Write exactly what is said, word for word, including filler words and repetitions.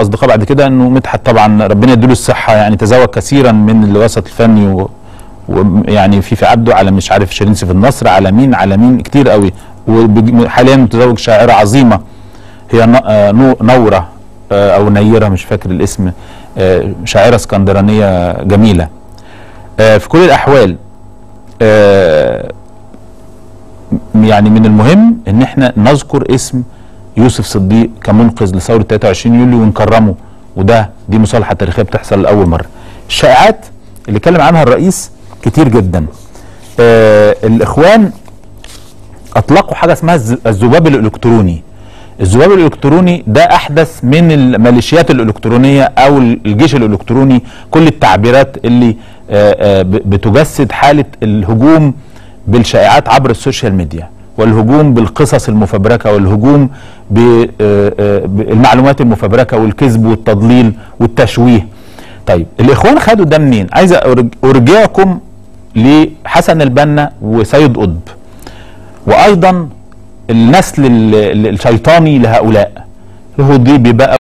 اصدقاء بعد كده انه مدحت طبعا ربنا يديله الصحه يعني تزوج كثيرا من الوسط الفني ويعني في في عبده على مش عارف شيرين سيف النصر على مين على مين كتير قوي، وحاليا متزوج شاعره عظيمه هي نوره او نيره مش فاكر الاسم، شاعره اسكندرانيه جميله. في كل الاحوال يعني من المهم ان احنا نذكر اسم يوسف صديق كمنقذ لثوره ثلاثة وعشرين يوليو ونكرمه، وده دي مصالحه تاريخيه بتحصل لاول مره. الشائعات اللي اتكلم عنها الرئيس كتير جدا. آه الاخوان اطلقوا حاجه اسمها الذباب الالكتروني. الذباب الالكتروني ده احدث من الميليشيات الالكترونيه او الجيش الالكتروني، كل التعبيرات اللي آه آه بتجسد حاله الهجوم بالشائعات عبر السوشيال ميديا، والهجوم بالقصص المفبركه، والهجوم بالمعلومات المفبركه والكذب والتضليل والتشويه. طيب الاخوان خدوا ده منين؟ عايز ارجعكم لحسن البنا وسيد قطب وايضا النسل الشيطاني لهؤلاء، هو دي بقى